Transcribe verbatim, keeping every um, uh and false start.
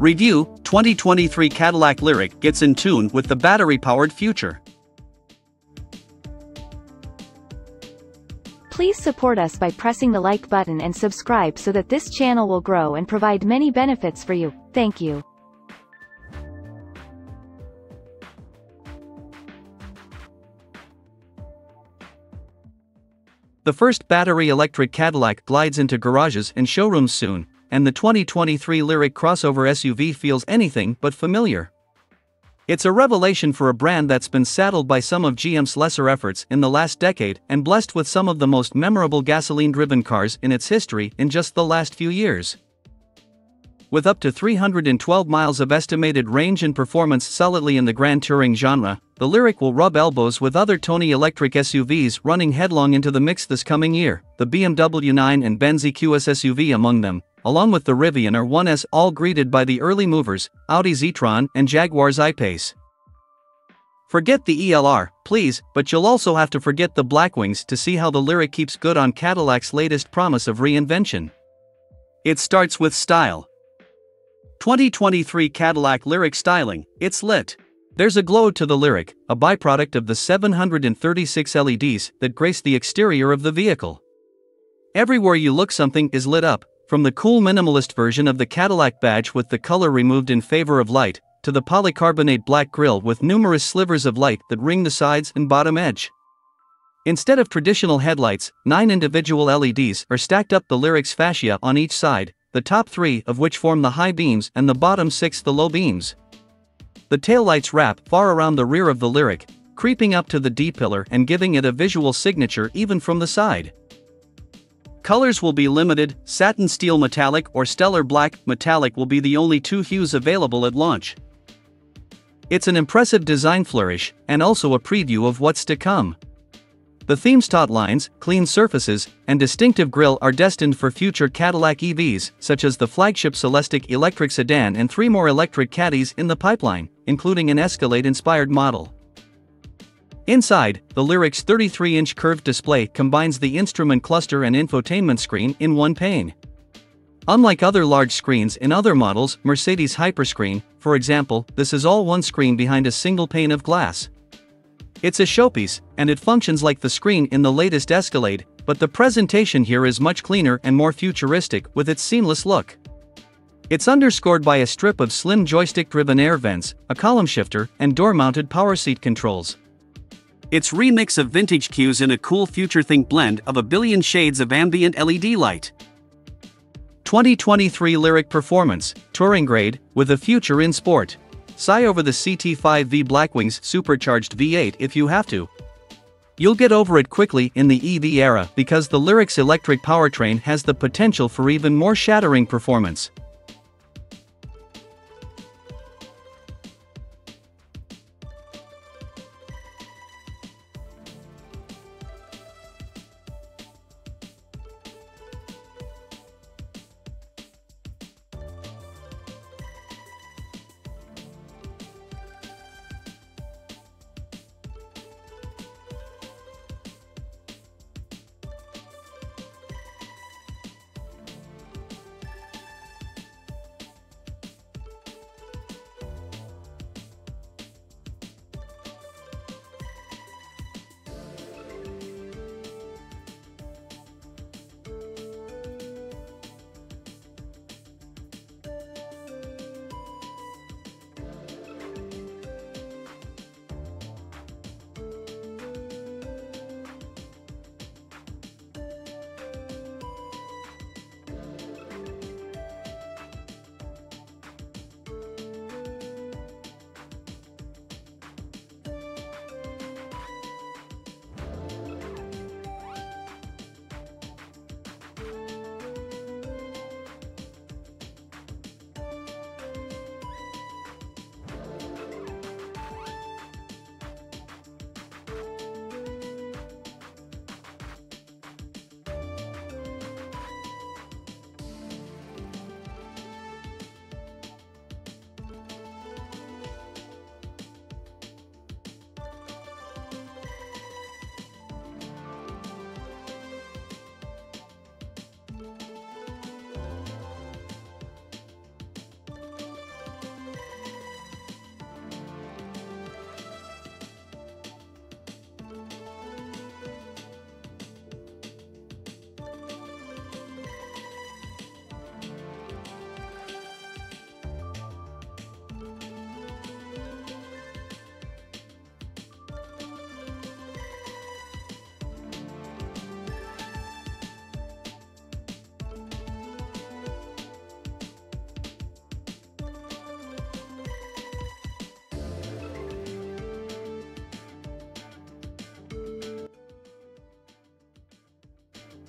Review, twenty twenty-three Cadillac Lyriq gets in tune with the battery-powered future. Please support us by pressing the like button and subscribe so that this channel will grow and provide many benefits for you. Thank you. The first battery electric Cadillac glides into garages and showrooms soon, and the twenty twenty-three Lyriq crossover S U V feels anything but familiar. It's a revelation for a brand that's been saddled by some of G M's lesser efforts in the last decade and blessed with some of the most memorable gasoline-driven cars in its history in just the last few years. With up to three hundred twelve miles of estimated range and performance solidly in the grand touring genre, the Lyriq will rub elbows with other Tony electric S U Vs running headlong into the mix this coming year, the B M W nine and Benz E Q S S U V among them, along with the Rivian R one S, all greeted by the early movers, Audi's e-tron and Jaguar's i-PACE. Forget the E L R, please, but you'll also have to forget the Blackwings to see how the Lyriq keeps good on Cadillac's latest promise of reinvention. It starts with style. twenty twenty-three Cadillac Lyriq styling, it's lit. There's a glow to the Lyriq, a byproduct of the seven hundred thirty-six L E Ds that grace the exterior of the vehicle. Everywhere you look, something is lit up, from the cool minimalist version of the Cadillac badge with the color removed in favor of light, to the polycarbonate black grille with numerous slivers of light that ring the sides and bottom edge. Instead of traditional headlights, nine individual L E Ds are stacked up the Lyriq's fascia on each side, the top three of which form the high beams and the bottom six the low beams. The taillights wrap far around the rear of the Lyriq, creeping up to the D-pillar and giving it a visual signature even from the side. Colors will be limited, satin steel metallic or stellar black metallic will be the only two hues available at launch. It's an impressive design flourish, and also a preview of what's to come. The theme's taut lines, clean surfaces, and distinctive grille are destined for future Cadillac E Vs, such as the flagship Celestiq electric sedan and three more electric Caddies in the pipeline, including an Escalade-inspired model. Inside, the Lyriq's thirty-three inch curved display combines the instrument cluster and infotainment screen in one pane. Unlike other large screens in other models, Mercedes Hyperscreen, for example, this is all one screen behind a single pane of glass. It's a showpiece, and it functions like the screen in the latest Escalade, but the presentation here is much cleaner and more futuristic with its seamless look. It's underscored by a strip of slim joystick-driven air vents, a column shifter, and door-mounted power seat controls. It's a remix of vintage cues in a cool future-think blend of a billion shades of ambient L E D light. twenty twenty-three Lyriq performance, touring grade, with a future in sport. Sigh over the C T five V Blackwing's supercharged V eight if you have to. You'll get over it quickly in the E V era because the Lyriq's electric powertrain has the potential for even more shattering performance.